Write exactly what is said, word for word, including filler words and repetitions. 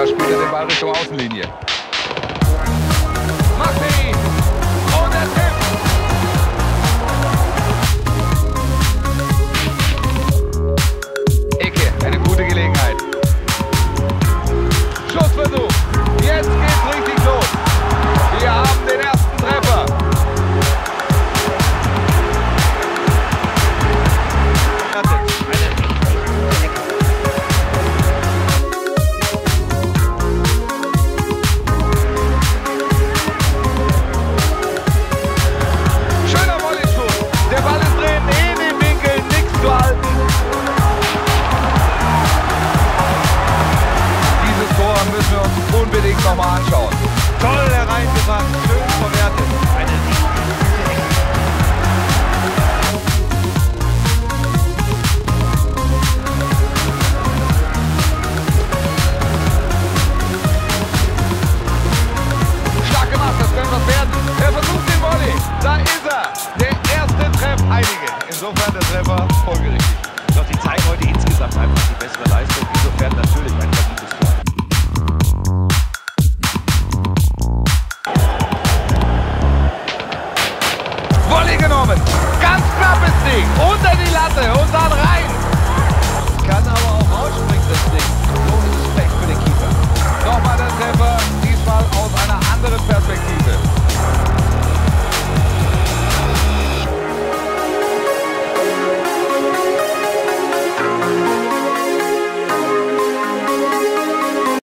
Da spielt er den Ball Richtung Außenlinie. Maxi! Und der Tipp! Ecke, eine gute Gelegenheit. Schlussversuch. Jetzt geht's richtig los. Wir haben den ersten Treffer. Unbedingt nochmal anschauen. Toll hereingebracht, schön verwertet. Eine stark gemacht, das könnte was werden. Er versucht den Volley. Da ist er. Der erste Treffer. Einige. Insofern der Treffer folgerichtig. Doch die zeigen heute insgesamt einfach die bessere Leistung. Insofern natürlich ein verdientes Tor. Genommen. Ganz knappes Ding, unter die Latte und dann rein. Kann aber auch rausspringen, das Ding. So ist es schlecht für den Keeper. Nochmal der Treffer, diesmal auch.